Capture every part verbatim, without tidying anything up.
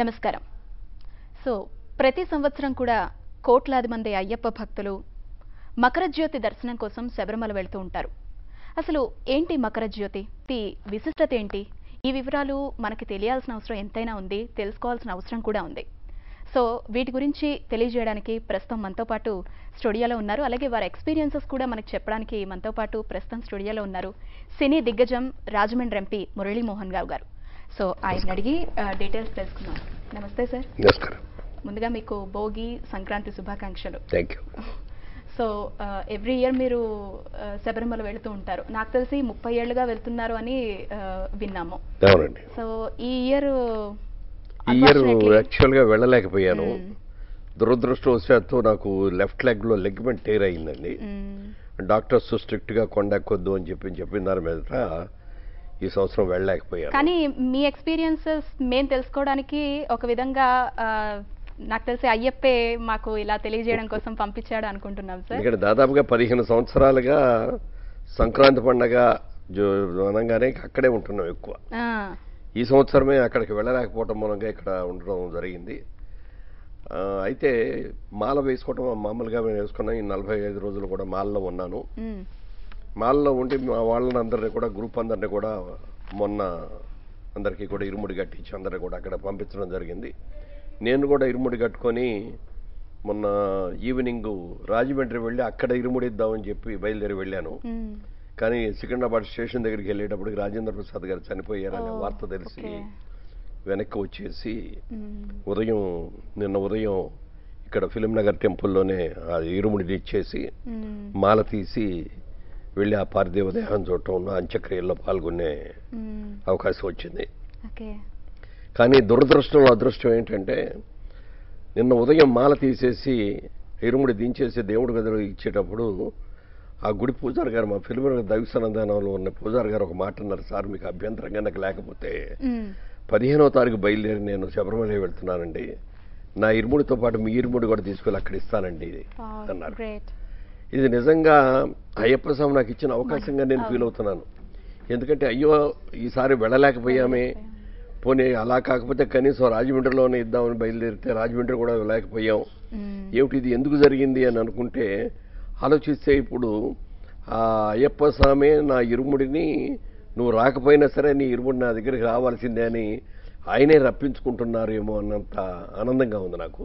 నమస్కారం. సో ప్రతి సంవత్సరం కూడా కోట్లాది మంది అయ్యప్ప భక్తులు మకరజ్యోతి దర్శనం కోసం శబరిమల వెళ్తూ ఉంటారు. అసలు ఏంటి మకరజ్యోతి, విశిష్టత ఏంటి, ఈ వివరాలు మనకి తెలియాల్సిన అవసరం ఎంతైనా ఉంది, తెలుసుకోవాల్సిన అవసరం కూడా ఉంది. సో వీటి గురించి తెలియజేయడానికి ప్రస్తుతం మనతో పాటు స్టూడియోలో ఉన్నారు, అలాగే వారి ఎక్స్పీరియన్సెస్ కూడా మనకు చెప్పడానికి మనతో పాటు ప్రస్తుతం స్టూడియోలో ఉన్నారు సినీ దిగ్గజం రాజమండ్రి ఎంపీ మురళీ మోహన్ రావు గారు. సో ఆయన అడిగి డీటెయిల్స్ తెలుసుకున్నాం. నమస్తే సార్. నమస్కారం. ముందుగా మీకు భోగి సంక్రాంతి శుభాకాంక్షలు. Thank you. So every year మీరు శబరిమల వెళుతూ ఉంటారు, నాకు తెలిసి ముప్పై ఏళ్ళుగా వెళ్తున్నారు అని విన్నాము. సో ఈ ఇయర్ ఈ ఇయర్ యాక్చువల్గా వెళ్ళలేకపోయాను. దురదృష్టవశాత్తు నాకు లెఫ్ట్ లెగ్లో లెగ్మెంట్ టేర్ అయిందండి. డాక్టర్స్ స్ట్రిక్ట్గా కొండకొద్దు అని చెప్పి చెప్పిన దాని మీద ఈ సంవత్సరం వెళ్ళలేకపోయాను. కానీ మీ ఎక్స్పీరియన్సెస్ మేము తెలుసుకోవడానికి ఒక విధంగా నాకు తెలిసి అయ్యప్పే మాకు ఇలా తెలియజేయడం కోసం పంపించాడు అనుకుంటున్నాం సార్. ఇక్కడ దాదాపుగా పదిహేను సంవత్సరాలుగా సంక్రాంతి పండగ అనగానే అక్కడే ఉంటున్నాం ఎక్కువ. ఈ సంవత్సరమే అక్కడికి వెళ్ళలేకపోవటం మూలంగా ఇక్కడ ఉండడం జరిగింది. అయితే మాల వేసుకోవటం మామూలుగా మేము వేసుకున్నాం. ఈ నలభై ఐదు రోజులు కూడా మాలలో ఉన్నాను. మాలలో ఉండి మా వాళ్ళని అందరినీ కూడా, గ్రూప్ అందరినీ కూడా మొన్న అందరికీ కూడా ఇరుముడి కట్టించి అందరినీ కూడా అక్కడ పంపించడం జరిగింది. నేను కూడా ఇరుముడి కట్టుకొని మొన్న ఈవినింగ్ రాజమండ్రి వెళ్ళి అక్కడ ఇరుముడి ఇద్దామని చెప్పి బయలుదేరి వెళ్ళాను. కానీ సికింద్రాబాద్ స్టేషన్ దగ్గరికి వెళ్ళేటప్పటికి రాజేంద్ర ప్రసాద్ గారు చనిపోయారనే వార్త తెలిసి వెనక్కి వచ్చేసి ఉదయం నిన్న ఉదయం ఇక్కడ ఫిలిం నగర్ టెంపుల్లోనే ఇరుముడిని ఇచ్చేసి మాల తీసి వెళ్ళి ఆ పార్థివ దేహాన్ని చూడటం, ఉన్న అంత్యక్రియల్లో పాల్గొనే అవకాశం వచ్చింది. కానీ దురదృష్టంలో అదృష్టం ఏంటంటే నిన్న ఉదయం మాల తీసేసి ఇరుముడి దించేసి దేవుడి గదిలో ఇచ్చేటప్పుడు ఆ గుడి పూజారి గారు, మా ఫిలిం దైవ సన్నిధానంలో ఉన్న పూజారి గారు ఒక మాట అన్నారు, సార్ మీకు అభ్యంతరంగా నాకు లేకపోతే పదిహేనవ తారీఖు బయలుదేరి నేను శబరిమల వెళ్తున్నానండి, నా ఇరుముడితో పాటు మీ ఇరుముడి కూడా తీసుకెళ్ళి అక్కడ ఇస్తానండి అన్నారు. ఇది నిజంగా అయ్యప్ప స్వామి నాకు ఇచ్చిన అవకాశంగా నేను ఫీల్ అవుతున్నాను. ఎందుకంటే అయ్యో ఈసారి వెళ్ళలేకపోయామే, పోనీ అలా కాకపోతే కనీసం రాజమండ్రిలోనే ఇద్దామని బయలుదేరితే రాజమండ్రి కూడా వెళ్ళలేకపోయాం, ఏమిటి ఇది ఎందుకు జరిగింది అని అనుకుంటే, ఆలోచిస్తే ఇప్పుడు ఆ అయ్యప్ప స్వామి నా ఇరుముడిని నువ్వు రాకపోయినా సరే నీ ఇరుముడి నా దగ్గరికి రావాల్సిందే అని ఆయనే రప్పించుకుంటున్నారేమో అన్నంత ఆనందంగా ఉంది నాకు.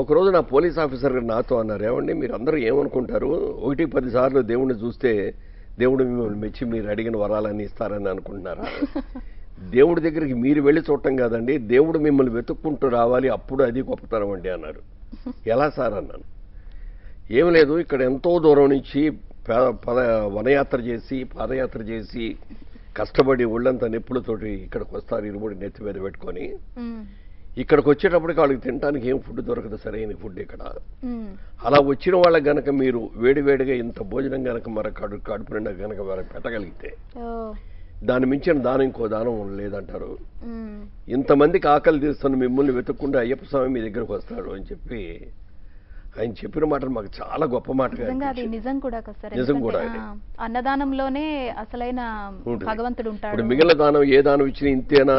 ఒకరోజు నా పోలీస్ ఆఫీసర్ గారు నాతో అన్నారు, ఏమండి మీరు అందరూ ఏమనుకుంటారు, ఒకటి పదిసార్లు దేవుణ్ణి చూస్తే దేవుడు మిమ్మల్ని మెచ్చి మీరు అడిగిన వరాలని ఇస్తారని అనుకుంటున్నారా? దేవుడి దగ్గరికి మీరు వెళ్ళి చూడటం కాదండి, దేవుడు మిమ్మల్ని వెతుక్కుంటూ రావాలి, అప్పుడు అది గొప్పతనం అండి అన్నారు. ఎలా సార్ అన్నాను. ఏం లేదు, ఇక్కడ ఎంతో దూరం నుంచి పద వనయాత్ర చేసి పాదయాత్ర చేసి కష్టపడి ఒళ్ళంతా నొప్పులతోటి ఇక్కడికి వస్తారు ఇరుముడి నెత్తి మీద పెట్టుకొని. ఇక్కడికి వచ్చేటప్పటికి వాళ్ళకి తినడానికి ఏం ఫుడ్ దొరకదు, సరైన ఫుడ్ ఇక్కడ. అలా వచ్చిన వాళ్ళకి గనక మీరు వేడివేడిగా ఇంత భోజనం గనక మరొక కడు కడుపు నిండా గనక వారికి పెట్టగలిగితే దాని మించిన దానం ఇంకో దానం లేదంటారు. ఇంతమందికి ఆకలి తీస్తున్న మిమ్మల్ని వెతుక్కుంటే అయ్యప్ప స్వామి మీ దగ్గరకు వస్తాడు అని చెప్పి ఆయన చెప్పిన మాట మాకు చాలా గొప్ప మాట. నిజం కూడా అన్నదానంలోనే అసలైన భగవంతుడు ఉంటాడు. ఇప్పుడు మిగిలిన దానం ఏ దానం ఇచ్చినా ఇంతేనా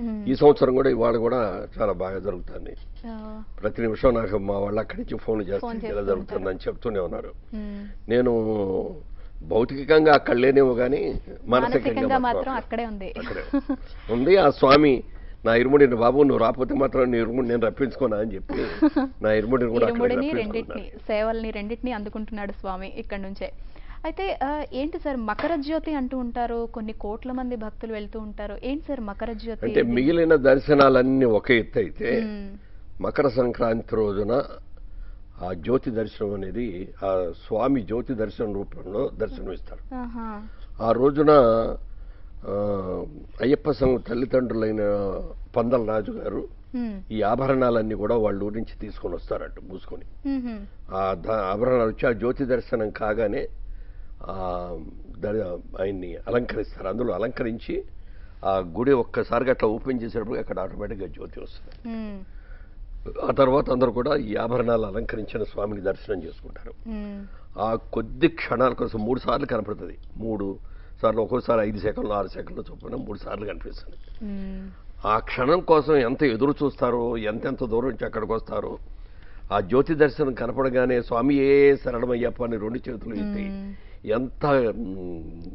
ఈ సంవత్సరం కూడా ఇవాళ కూడా చాలా బాగా జరుగుతుంది. ప్రతి నిమిషం నాకు మా వాళ్ళు అక్కడి నుంచి ఫోన్ చేస్తే ఇలా జరుగుతుంది అని చెప్తూనే ఉన్నారు. నేను భౌతికంగా అక్కడ లేనేమో కానీ మానసికంగా అక్కడే ఉంది. ఆ స్వామి నా ఇరుముడిని బాబు నువ్వు రాకపోతే మాత్రం నీ ఇరుముడి నేను రప్పించుకోనా అని చెప్పి నా ఇరుముడిని కూడా ఇరుముడిని రెండింటిని సేవల్ని రెండింటిని అందుకుంటున్నాడు స్వామి ఇక్కడ నుంచే. అయితే ఏంటి సార్ మకర జ్యోతి అంటూ ఉంటారు, కొన్ని కోట్ల మంది భక్తులు వెళ్తూ ఉంటారు, ఏంటి సార్ మకర జ్యోతి అంటే? మిగిలిన దర్శనాలన్నీ ఒక ఎత్తు అయితే మకర సంక్రాంతి రోజున ఆ జ్యోతి దర్శనం అనేది ఆ స్వామి జ్యోతి దర్శన రూపంలో దర్శనం ఇస్తారు. ఆ రోజున అయ్యప్ప సంఘ తల్లిదండ్రులైన పందల రాజు గారు ఈ ఆభరణాలన్నీ కూడా వాళ్ళు ఊరి నుంచి తీసుకొని వస్తారట మూసుకొని. ఆ ఆభరణాలు వచ్చి ఆ జ్యోతి దర్శనం కాగానే ఆయన్ని అలంకరిస్తారు. అందులో అలంకరించి ఆ గుడి ఒక్కసారిగా అట్లా ఓపెన్ చేసేటప్పుడు అక్కడ ఆటోమేటిక్గా జ్యోతి వస్తుంది. ఆ తర్వాత అందరూ కూడా ఈ ఆభరణాలు అలంకరించిన స్వామిని దర్శనం చేసుకుంటారు. ఆ కొద్ది క్షణాల కోసం మూడు సార్లు కనపడుతుంది, మూడు సార్లు ఒక్కోసారి ఐదు సెకండ్లు ఆరు సెకండ్లు చొప్పున మూడు సార్లు కనిపిస్తుంది. ఆ క్షణం కోసం ఎంత ఎదురు చూస్తారో, ఎంతెంత దూరం నుంచి అక్కడికి వస్తారో. ఆ జ్యోతి దర్శనం కనపడగానే స్వామి ఏ శరణమయ్యప్ప అని రెండు చేతులు ఎత్తి ఎంత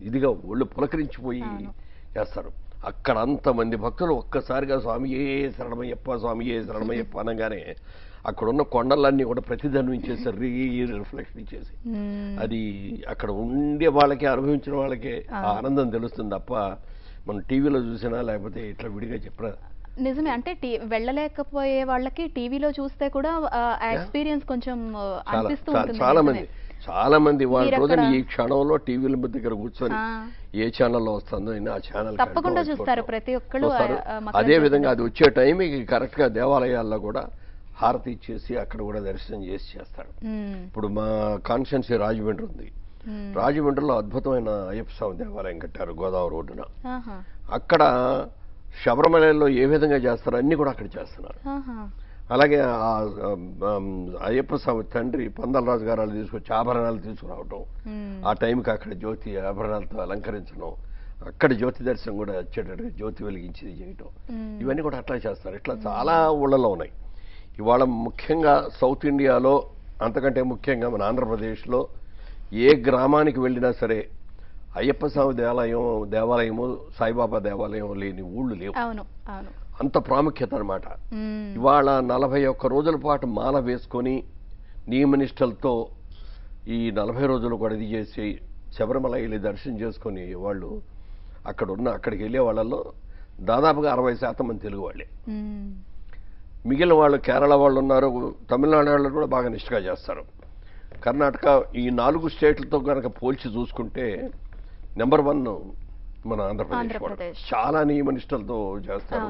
ఇదిగా ఒళ్ళు పులకరించిపోయి చేస్తారు. అక్కడ అంతమంది భక్తులు ఒక్కసారిగా స్వామి ఏ శరణమయ్యప్ప స్వామి ఏ శరణమయ్యప్ప అనగానే అక్కడున్న కొండలన్నీ కూడా ప్రతిధ్వనించేసి రీ రిఫ్లెక్షన్ ఇచ్చేసి అది అక్కడ ఉండే వాళ్ళకే అనుభవించిన వాళ్ళకే ఆనందం తెలుస్తుంది తప్ప మనం టీవీలో చూసినా లేకపోతే ఇట్లా విడిగా చెప్పినా నిజమే. అంటే వెళ్ళలేకపోయే వాళ్ళకి టీవీలో చూస్తే కూడా ఎక్స్పీరియన్స్ కొంచెం అనిపిస్తూ ఉంటుంది. చాలా మంది చాలా మంది వాళ్ళ రోజున ఈ క్షణంలో టీవీల దగ్గర కూర్చొని ఏ ఛానల్లో వస్తుందో ఆ ఛానల్ తప్పకుండా చూస్తారు ప్రతి ఒక్కరు. అదే విధంగా అది వచ్చే టైం కరెక్ట్ గా దేవాలయాల్లో కూడా హారతి ఇచ్చేసి అక్కడ కూడా దర్శనం చేసి చేస్తాడు. ఇప్పుడు మా కాన్స్టెన్సీ రాజమండ్రి ఉంది, రాజమండ్రిలో అద్భుతమైన అయ్యప్ప స్వామి దేవాలయం కట్టారు గోదావరి రోడ్డున. అక్కడ శబరిమలలో ఏ విధంగా చేస్తారో అన్ని కూడా అక్కడ చేస్తున్నారు. అలాగే అయ్యప్ప స్వామి తండ్రి పందలరాజు గారు తీసుకొచ్చి ఆభరణాలు తీసుకురావటం, ఆ టైంకి అక్కడ జ్యోతి ఆభరణాలతో అలంకరించడం, అక్కడ జ్యోతి దర్శనం కూడా వచ్చేటట్టుగా జ్యోతి వెలిగించేది చేయటం, ఇవన్నీ కూడా అట్లా చేస్తారు. ఇట్లా చాలా ఊళ్ళలో ఉన్నాయి. ఇవాళ ముఖ్యంగా సౌత్ ఇండియాలో, అంతకంటే ముఖ్యంగా మన ఆంధ్రప్రదేశ్లో ఏ గ్రామానికి వెళ్ళినా సరే అయ్యప్ప స్వామి దేవాలయం దేవాలయము సాయిబాబా దేవాలయం లేని ఊళ్ళు లేవు. అంత ప్రాముఖ్యత అనమాట. ఇవాళ నలభై ఒక్క రోజుల పాటు మాల వేసుకొని నియమనిష్టలతో ఈ నలభై రోజులు కూడా ఇది చేసి శబరిమల వెళ్ళి దర్శనం చేసుకుని వాళ్ళు అక్కడ ఉన్న అక్కడికి వెళ్ళే వాళ్ళలో దాదాపుగా అరవై శాతం మంది తెలుగు వాళ్ళే. మిగిలిన వాళ్ళు కేరళ వాళ్ళు ఉన్నారు, తమిళనాడు వాళ్ళు కూడా బాగా నిష్ఠగా చేస్తారు. కర్ణాటక, ఈ నాలుగు స్టేట్లతో కనుక పోల్చి చూసుకుంటే నెంబర్ వన్ మన ఆంధ్రప్రదేశ్. చాలా నియమనిష్టలతో చేస్తారు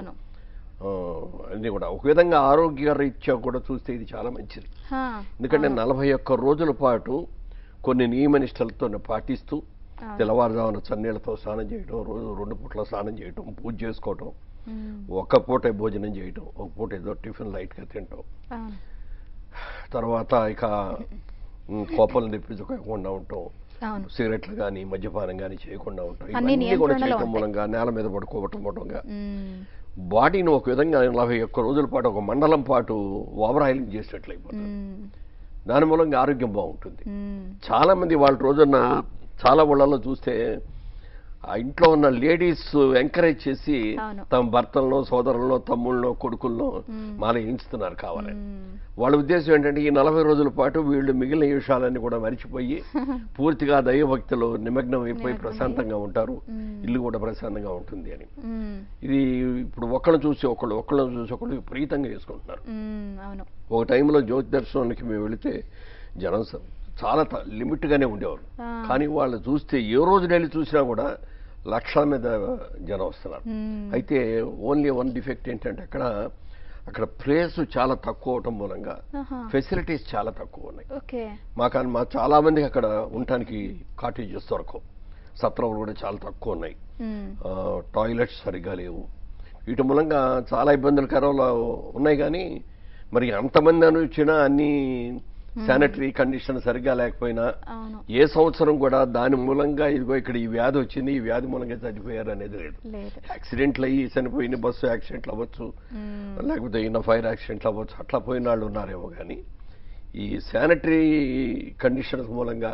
అన్ని కూడా. ఒక విధంగా ఆరోగ్య రీత్యా కూడా చూస్తే ఇది చాలా మంచిది. ఎందుకంటే నలభై ఒక్క రోజుల పాటు కొన్ని నియమనిష్టలతో పాటిస్తూ తెల్లవారుజామున చన్నీళ్లతో స్నానం చేయడం, రోజు రెండు పూట్ల స్నానం చేయటం, పూజ చేసుకోవటం, ఒక్క పూటే భోజనం చేయటం, ఒక పూట ఏదో టిఫిన్ లైట్గా తింటాం, తర్వాత ఇక కోపాలను తెప్పించుకోకుండా ఉంటాం, సిగరెట్లు కానీ మద్యపానం కానీ చేయకుండా ఉంటాం. ఇవన్నీ కూడా చేయటం మూలంగా నేల మీద పడుకోవటం మూలంగా బాడీని ఒక విధంగా నలభై ఒక్క రోజుల పాటు ఒక మండలం పాటు ఓవరాయిలింగ్ చేసినట్లయిపోతుంది. దాని మూలంగా ఆరోగ్యం బాగుంటుంది. చాలా మంది వాళ్ళ రోజున చాలా ఊళ్ళలో చూస్తే ఆ ఇంట్లో ఉన్న లేడీస్ ఎంకరేజ్ చేసి తమ భర్తలను, సోదరులను, తమ్ముళ్ళను, కొడుకులను మాల వేయించుతున్నారు కావాలని. వాళ్ళ ఉద్దేశం ఏంటంటే ఈ నలభై రోజుల పాటు వీళ్ళు మిగిలిన విషయాలన్నీ కూడా మరిచిపోయి పూర్తిగా దైవభక్తిలో నిమగ్నం అయిపోయి ప్రశాంతంగా ఉంటారు, ఇల్లు కూడా ప్రశాంతంగా ఉంటుంది అని. ఇది ఇప్పుడు ఒకళ్ళని చూసి ఒకళ్ళు ఒకళ్ళని చూసి ఒకళ్ళు విపరీతంగా చేసుకుంటున్నారు. ఒక టైంలో జ్యోతి దర్శనానికి మేము వెళితే జనం చాలా లిమిట్గానే ఉండేవారు, కానీ వాళ్ళు చూస్తే ఏ రోజు నెల చూసినా కూడా లక్షల మీద జనం వస్తున్నారు. అయితే ఓన్లీ వన్ డిఫెక్ట్ ఏంటంటే అక్కడ అక్కడ ప్లేస్ చాలా తక్కువ అవటం మూలంగా ఫెసిలిటీస్ చాలా తక్కువ ఉన్నాయి. మాకు మా చాలా మందికి అక్కడ ఉండటానికి కాటేజెస్ దొరకవు, సత్రాలు కూడా చాలా తక్కువ ఉన్నాయి, టాయిలెట్స్ సరిగ్గా లేవు. వీటి మూలంగా చాలా ఇబ్బందులకరంలో ఉన్నాయి. కానీ మరి అంతమంది అనుచినా అన్ని శానిటరీ కండిషన్ సరిగ్గా లేకపోయినా ఏ సంవత్సరం కూడా దాని మూలంగా ఇదిగో ఇక్కడ ఈ వ్యాధి వచ్చింది, ఈ వ్యాధి మూలంగా చనిపోయారు అనేది లేదు. యాక్సిడెంట్లు అయ్యి చనిపోయిన బస్సు యాక్సిడెంట్లు అవ్వచ్చు, లేకపోతే ఇన్న ఫైర్ యాక్సిడెంట్లు అవ్వచ్చు, అట్లా పోయిన వాళ్ళు ఉన్నారేమో. కానీ ఈ శానిటరీ కండిషన్స్ మూలంగా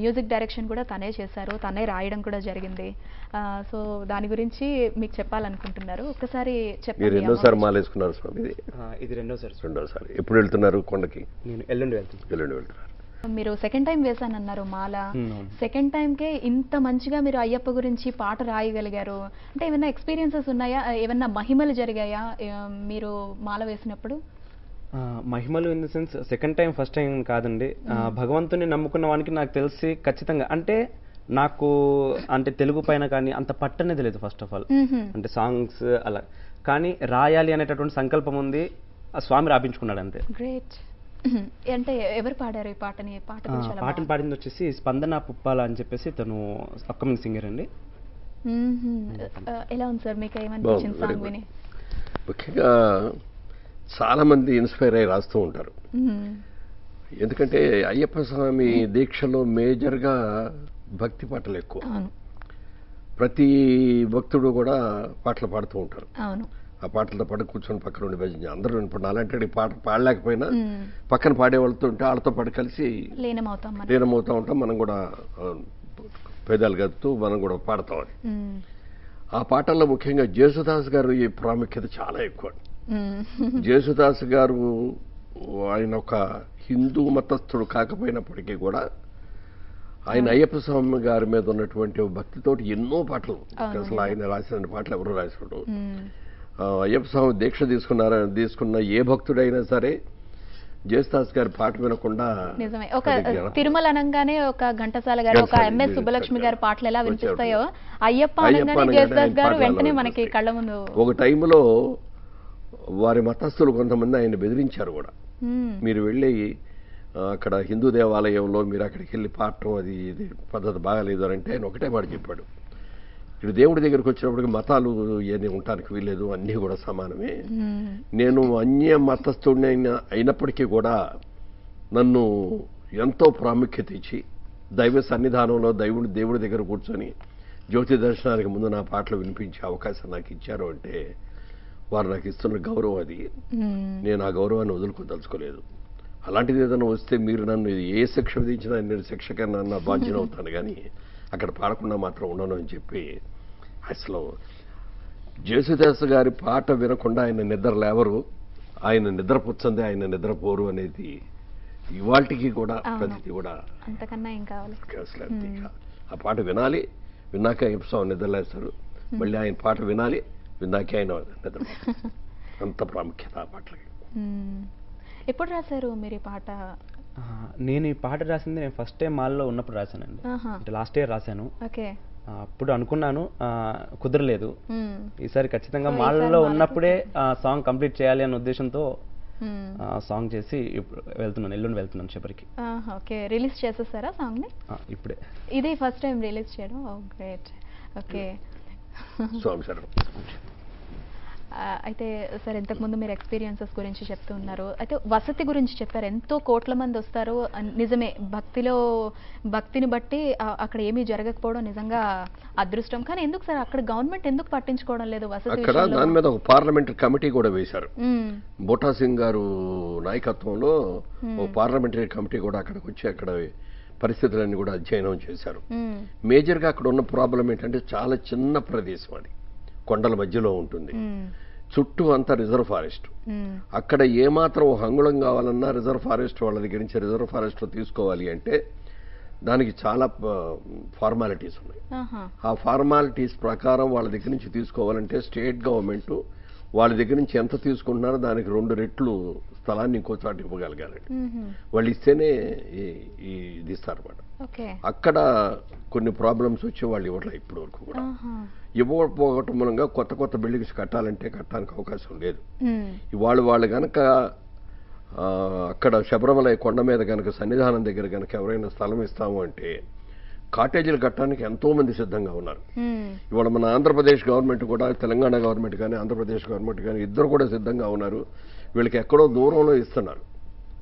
మ్యూజిక్ డైరెక్షన్ కూడా తనే చేశారు, తనే రాయడం కూడా జరిగింది. సో దాని గురించి మీకు చెప్పాలనుకుంటున్నారు, ఒక్కసారి చెప్పండి. రెండోసారి మాలేసుకున్నారు స్వామి, ఇది రెండోసారి రెండోసారి ఎప్పుడు వెళ్తున్నారు కొండకి? నేను ఎల్లుండి వెళ్తున్నాను. ఎల్లుండి వెళ్తున్నారు. మీరు సెకండ్ టైం వేశానన్నారు మాల, సెకండ్ టైంకే ఇంత మంచిగా మీరు అయ్యప్ప గురించి పాట రాయగలిగారు అంటే ఏమైనా ఎక్స్పీరియన్సెస్ ఉన్నాయా? ఏమైనా మహిమలు జరిగాయా మీరు మాల వేసినప్పుడు? మహిమలు in the sense second time first time కాదండి. భగవంతుని నమ్ముకున్న వానికి నాకు తెలిసి ఖచ్చితంగా అంటే నాకు అంటే తెలుగు పైన కానీ అంత పట్టనేది లేదు ఫస్ట్ ఆఫ్ ఆల్, అంటే సాంగ్స్ అలా కానీ రాయాలి అనేటటువంటి సంకల్పం ఉంది, ఆ స్వామి రాపించుకున్నాడు అంతే. గ్రేట్. అంటే ఎవరు పాడారు ఈ పాటని? పాట పాటను పాడింది వచ్చేసి స్పందన పుప్పాల అని చెప్పేసి తను అప్కమింగ్ సింగర్ అండి. ఎలా ఉంది సార్ మీకు ఏమనిపించింది సాంగ్ విని? ముఖ్యంగా చాలామంది ఇన్స్పైర్ అయ్యి రాస్తూ ఉంటారు, ఎందుకంటే అయ్యప్ప స్వామి దీక్షలో మేజర్గా భక్తి పాటలు ఎక్కువ. ప్రతి భక్తుడు కూడా పాటలు పాడుతూ ఉంటారు, ఆ పాటలతో పాటు కూర్చొని పక్కన ఉండి భజన అందరూ ఇప్పుడు అలాంటి పాట పాడలేకపోయినా పక్కన పాడేవాళ్ళతో ఉంటే వాళ్ళతో పాటు కలిసి లీనమవుతూ ఉంటాం, మనం కూడా పేదాలు గదుతూ మనం కూడా పాడతాం. అది ఆ పాటల్లో ముఖ్యంగా జేసుదాస్ గారు ఈ ప్రాముఖ్యత చాలా ఎక్కువ. జేసుదాస్ గారు ఆయన ఒక హిందూ మతస్థుడు కాకపోయినప్పటికీ కూడా ఆయన అయ్యప్ప స్వామి గారి మీద ఉన్నటువంటి భక్తితోటి ఎన్నో పాటలు, అసలు ఆయన రాసిన పాటలు ఎవరు రాసాడు. అయ్యప్ప స్వామి దీక్ష తీసుకున్నారా తీసుకున్న ఏ భక్తుడైనా సరే జేసుదాస్ గారి పాట వినకుండా నిజమే. ఒక తిరుమల అనగానే ఒక ఘంటసాల గారు, ఒక ఎంఎస్ సుబ్బలక్ష్మి గారి పాటలు ఎలా వినిపిస్తాయో అయ్యప్ప అనగానే జేసుదాస్ గారు వెంటనే మనకి కళ్ళ ముందు. ఒక టైంలో వారి మతస్థులు కొంతమంది ఆయన బెదిరించారు కూడా, మీరు వెళ్ళి అక్కడ హిందూ దేవాలయంలో మీరు అక్కడికి వెళ్ళి పాడటం అది ఇది పద్ధతి బాగాలేదు అని. అంటే ఆయన ఒకటే మాట చెప్పాడు, ఇక్కడ దేవుడి దగ్గరికి వచ్చినప్పటికి మతాలు ఏమీ ఉండడానికి వీలేదు, అన్నీ కూడా సమానమే. నేను అన్య మతస్థుడిని అయినప్పటికీ కూడా నన్ను ఎంతో ప్రాముఖ్యత ఇచ్చి దైవ సన్నిధానంలో దేవుడి దేవుడి దగ్గర కూర్చొని జ్యోతి దర్శనానికి ముందు నా పాటలు వినిపించే అవకాశం నాకు ఇచ్చారు అంటే వారు నాకు ఇస్తున్న గౌరవం అది, నేను ఆ గౌరవాన్ని వదులుకోదలుచుకోలేదు. అలాంటిది ఏదైనా వస్తే మీరు నన్ను ఏ శిక్ష విధించినా నేను శిక్షగా నా బాధ్యత అవుతాను కానీ అక్కడ పాడకుండా మాత్రం ఉండను అని చెప్పి. అసలు జేసుదాస్ గారి పాట వినకుండా ఆయన నిద్ర లేవరు, ఆయన నిద్రపుచ్చందే ఆయన నిద్రపోరు అనేది ఇవాళకి కూడా ప్రతిదీ కూడా. అంతకన్నా ఏం కావాలి? ఆ పాట వినాలి, విన్నాక హింస నిద్రలేస్తారు, మళ్ళీ ఆయన పాట వినాలి, విన్నాకే ఆయన నిద్ర. అంత ప్రాముఖ్యత ఆ పాటలకి. ఎప్పుడు రాశారు మీరు ఈ పాట? నేను ఈ పాట రాసింది నేను ఫస్ట్ టైం మాల్లో ఉన్నప్పుడు రాశానండి, అంటే లాస్ట్ ఇయర్ రాశాను. అప్పుడు అనుకున్నాను కుదరలేదు, ఈసారి ఖచ్చితంగా మాల్లో ఉన్నప్పుడే సాంగ్ కంప్లీట్ చేయాలి అనే ఉద్దేశంతో సాంగ్ చేసి వెళ్తున్నాను, ఎల్లుండి వెళ్తున్నాను చివరికి. ఓకే, రిలీజ్ చేసేస్తారా సాంగ్ ని? ఇప్పుడే ఇదే ఫస్ట్ టైం రిలీజ్ చేయడం. గ్రేట్. ఓకే స్వామి సార్. అయితే సార్ ఇంతకుముందు మీరు ఎక్స్పీరియన్సెస్ గురించి చెప్తూ ఉన్నారు, అయితే వసతి గురించి చెప్పారు. ఎంతో కోట్ల మంది వస్తారు నిజమే, భక్తిలో భక్తిని బట్టి అక్కడ ఏమీ జరగకపోవడం నిజంగా అదృష్టం. కానీ ఎందుకు సార్ అక్కడ గవర్నమెంట్ ఎందుకు పట్టించుకోవడం లేదు వసతి? అక్కడ దాని మీద ఒక పార్లమెంటరీ కమిటీ కూడా వేశారు, బోటా సింగ్ గారు నాయకత్వంలో ఒక పార్లమెంటరీ కమిటీ కూడా అక్కడికి వచ్చి అక్కడ పరిస్థితులన్నీ కూడా అధ్యయనం చేశారు. మేజర్గా అక్కడ ఉన్న ప్రాబ్లం ఏంటంటే చాలా చిన్న ప్రదేశం, అది కొండల మధ్యలో ఉంటుంది, చుట్టూ అంతా రిజర్వ్ ఫారెస్ట్. అక్కడ ఏమాత్రం హంగుళం కావాలన్నా రిజర్వ్ ఫారెస్ట్ వాళ్ళ దగ్గర నుంచి రిజర్వ్ ఫారెస్ట్లో తీసుకోవాలి అంటే దానికి చాలా ఫార్మాలిటీస్ ఉన్నాయి. ఆ ఫార్మాలిటీస్ ప్రకారం వాళ్ళ దగ్గర నుంచి తీసుకోవాలంటే స్టేట్ గవర్నమెంట్ వాళ్ళ దగ్గర నుంచి ఎంత తీసుకుంటున్నారో దానికి రెండు రెట్లు స్థలాన్ని ఇంకో చాటు ఇవ్వగలగాలండి, వాళ్ళు ఇస్తేనే ఇది ఇస్తారన్నమాట. అక్కడ కొన్ని ప్రాబ్లమ్స్ వచ్చి వాళ్ళు ఇవ్వట్లేదు ఇప్పుడు వరకు కూడా. ఇవ్వకపోవటం మూలంగా కొత్త కొత్త బిల్డింగ్స్ కట్టాలంటే కట్టడానికి అవకాశం లేదు. ఇవాళ వాళ్ళు కనుక అక్కడ శబరిమల కొండ మీద కనుక సన్నిధానం దగ్గర కనుక ఎవరైనా స్థలం ఇస్తాము అంటే కాటేజీలు కట్టడానికి ఎంతో మంది సిద్ధంగా ఉన్నారు. ఇవాళ మన ఆంధ్రప్రదేశ్ గవర్నమెంట్ కూడా, తెలంగాణ గవర్నమెంట్ కానీ ఆంధ్రప్రదేశ్ గవర్నమెంట్ కానీ ఇద్దరు కూడా సిద్ధంగా ఉన్నారు. వీళ్ళకి ఎక్కడో దూరంలో ఇస్తున్నారు,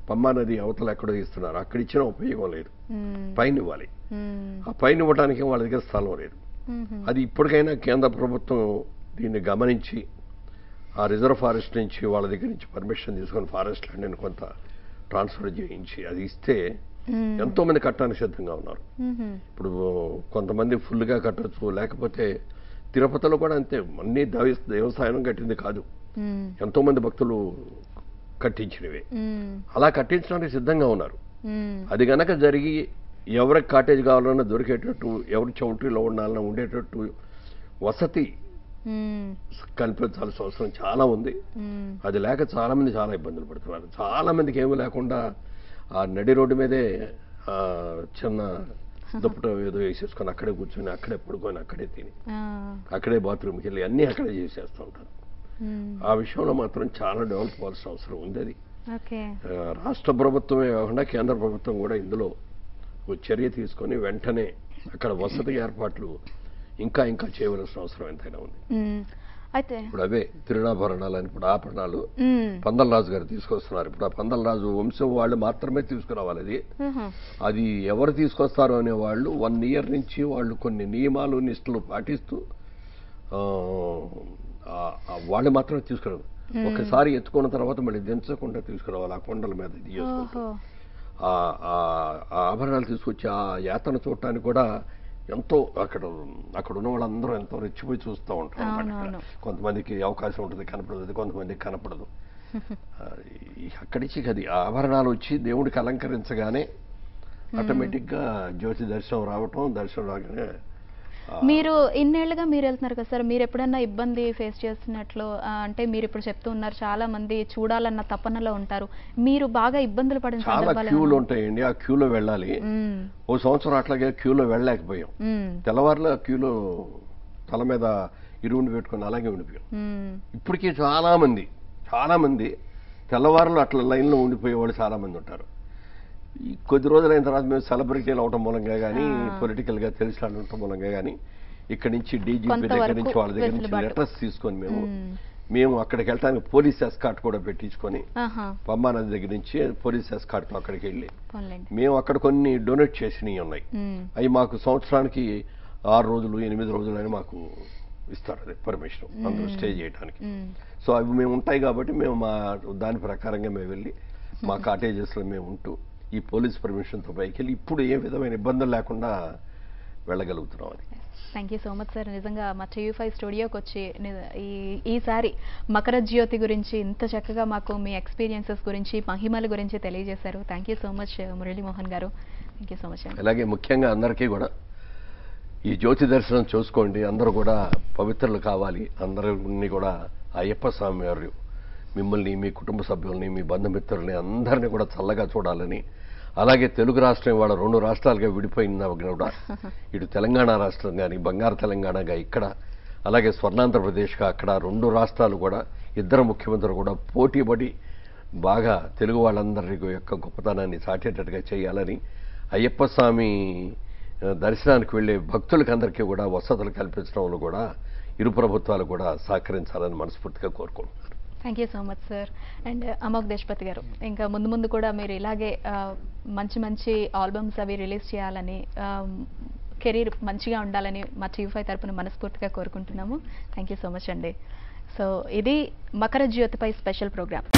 పమ్మా నది అవతల ఎక్కడో ఇస్తున్నారు. అక్కడ ఇచ్చిన ఉపయోగం లేదు, పైన ఇవ్వాలి. ఆ పైన ఇవ్వడానికి వాళ్ళ దగ్గర స్థలం లేదు. అది ఇప్పటికైనా కేంద్ర ప్రభుత్వం దీన్ని గమనించి ఆ రిజర్వ్ ఫారెస్ట్ నుంచి వాళ్ళ దగ్గర నుంచి పర్మిషన్ తీసుకొని ఫారెస్ట్ ల్యాండ్ నేను కొంత ట్రాన్స్ఫర్ చేయించి అది ఇస్తే ఎంతో మంది కట్టడానికి సిద్ధంగా ఉన్నారు. ఇప్పుడు కొంతమంది ఫుల్గా కట్టచ్చు, లేకపోతే తిరుపతిలో కూడా అంతే. అన్ని దేవస్థానం కట్టింది కాదు, ఎంతో మంది భక్తులు కట్టించినవే. అలా కట్టించడానికి సిద్ధంగా ఉన్నారు. అది గనక జరిగి ఎవరికి కాటేజ్ కావాలన్నా దొరికేటట్టు, ఎవరి చౌంట్రీలో ఉండాలన్నా ఉండేటట్టు వసతి కల్పించాల్సిన అవసరం చాలా ఉంది. అది లేక చాలా మంది చాలా ఇబ్బందులు పడుతున్నారు. చాలా మందికి ఏమీ లేకుండా ఆ నడి రోడ్డు మీదే చిన్న దుప్పట ఏదో వేసేసుకొని అక్కడే కూర్చొని, అక్కడే పడుకొని, అక్కడే తిని, అక్కడే బాత్రూమ్కి వెళ్ళి అన్నీ అక్కడే చేసేస్తూ ఉంటారు. ఆ విషయంలో మాత్రం చాలా డెవలప్ అవ్వాల్సిన అవసరం ఉంది. అది రాష్ట్ర ప్రభుత్వమే కాకుండా కేంద్ర ప్రభుత్వం కూడా ఇందులో చర్య తీసుకొని వెంటనే అక్కడ వసతి ఏర్పాట్లు ఇంకా ఇంకా చేయవలసిన అవసరం ఎంతైనా ఉంది. అయితే ఇప్పుడు అవే తిరుణాభరణాలు అని ఇప్పుడు ఆభరణాలు పందలరాజు గారు తీసుకొస్తున్నారు. ఇప్పుడు ఆ పందలరాజు వంశం వాళ్ళు మాత్రమే తీసుకురావాలి. అది అది ఎవరు తీసుకొస్తారు అనే వాళ్ళు వన్ ఇయర్ నుంచి వాళ్ళు కొన్ని నియమాలు నిష్ఠలు పాటిస్తూ వాళ్ళు మాత్రమే తీసుకురావాలి. ఒకసారి ఎత్తుకున్న తర్వాత మళ్ళీ దించకుండా తీసుకురావాలి. ఆ కొండల మీద ఇది చేసుకుంటూ ఆభరణాలు తీసుకొచ్చి ఆ యాతన చూడటానికి కూడా ఎంతో అక్కడ అక్కడ ఉన్న వాళ్ళందరూ ఎంతో రెచ్చిపోయి చూస్తూ ఉంటారు అన్నమాట. కొంతమందికి అవకాశం ఉంటుంది, కనపడదు, కొంతమందికి కనపడదు. అక్కడికి అది ఆభరణాలు వచ్చి దేవుడికి అలంకరించగానే ఆటోమేటిక్గా జ్యోతి దర్శనం రావటం, దర్శనం రాగానే. మీరు ఇన్నేళ్లుగా మీరు వెళ్తున్నారు కదా సార్, మీరు ఎప్పుడన్నా ఇబ్బంది ఫేస్ చేస్తున్నట్లు? అంటే మీరు ఇప్పుడు చెప్తూ ఉన్నారు చాలా మంది చూడాలన్న తపనలో ఉంటారు. మీరు బాగా ఇబ్బందులు పడిన సందర్భాలు? క్యూలు ఉంటాయండి, ఆ క్యూలో వెళ్ళాలి. ఓ సంవత్సరం అట్లాగే క్యూలో వెళ్ళలేకపోయాం. తెల్లవారులో క్యూలో తల మీద ఇరువుని పెట్టుకుని అలాగే ఉండిపోయాం. ఇప్పటికీ చాలా మంది చాలా మంది తెల్లవారులో అట్లా లైన్లో ఉండిపోయే వాళ్ళు చాలా మంది ఉంటారు. కొద్ది రోజులైన తర్వాత మేము సెలబ్రిటీలు అవటం మూలంగా కానీ, పొలిటికల్గా తెలిసి ఉండటం మూలంగా కానీ, ఇక్కడి నుంచి డీజీపీ దగ్గర నుంచి వాళ్ళ దగ్గర నుంచి లెటర్స్ తీసుకొని మేము మేము అక్కడికి వెళ్ళడానికి పోలీస్ ఎస్కార్ట్ కూడా పెట్టించుకొని, పమ్మా నది దగ్గర నుంచి పోలీస్ ఎస్కార్ట్తో అక్కడికి వెళ్ళి మేము అక్కడ కొన్ని డొనేట్ చేసినవి ఉన్నాయి. అవి మాకు సంవత్సరానికి ఆరు రోజులు ఎనిమిది రోజులు అని మాకు ఇస్తారు. అదే పర్మిషన్ అందరూ స్టే చేయడానికి. సో అవి మేము ఉంటాయి కాబట్టి మేము మా దాని ప్రకారంగా మేము వెళ్ళి మా కాటేజెస్లో మేము ఉంటూ ఈ పోలీస్ పర్మిషన్తో పైకి వెళ్ళి ఇప్పుడు ఏ విధమైన ఇబ్బందులు లేకుండా వెళ్ళగలుగుతున్నాం. అది thank you so much sir. నిజంగా మా టీవీ ఫైవ్ స్టూడియోకి వచ్చి ఈ ఈసారి మకర జ్యోతి గురించి ఇంత చక్కగా మాకు మీ ఎక్స్పీరియన్సెస్ గురించి, మహిమల గురించి తెలియజేశారు. Thank you so much Muralimohan garu. Thank you so much. అలాగే ముఖ్యంగా అందరికీ కూడా ఈ జ్యోతి దర్శనం చూసుకోండి. అందరూ కూడా పవిత్రులు కావాలి. అందరినీ కూడా అయ్యప్ప స్వామి వారు మిమ్మల్ని, మీ కుటుంబ సభ్యుల్ని, మీ బంధుమిత్రుల్ని అందరినీ కూడా చల్లగా చూడాలని, అలాగే తెలుగు రాష్ట్రం వాళ్ళ రెండు రాష్ట్రాలుగా విడిపోయిన కూడా ఇటు తెలంగాణ రాష్ట్రం కానీ, బంగారు తెలంగాణగా ఇక్కడ, అలాగే స్వర్ణాంధ్రప్రదేశ్గా అక్కడ, రెండు రాష్ట్రాలు కూడా ఇద్దరు ముఖ్యమంత్రులు కూడా పోటీపడి బాగా తెలుగు వాళ్ళందరి యొక్క గొప్పతనాన్ని చాటేటట్టుగా చేయాలని, అయ్యప్ప స్వామి దర్శనానికి వెళ్ళే భక్తులకి అందరికీ కూడా వసతులు కల్పించడంలో కూడా ఇరు ప్రభుత్వాలు కూడా సహకరించాలని మనస్ఫూర్తిగా కోరుకుంటున్నారు. Thank you so much sir. And Amogh Deshapati గారు, ఇంకా ముందు ముందు కూడా మీరు ఇలాగే మంచి మంచి ఆల్బమ్స్ అవి రిలీజ్ చేయాలని, కెరీర్ మంచిగా ఉండాలని మా టీవీ ఫైవ్ తరపున మనస్ఫూర్తిగా కోరుకుంటున్నాము. థ్యాంక్ యూ సో మచ్ అండి. సో ఇది మకర జ్యోతిపై స్పెషల్ ప్రోగ్రామ్.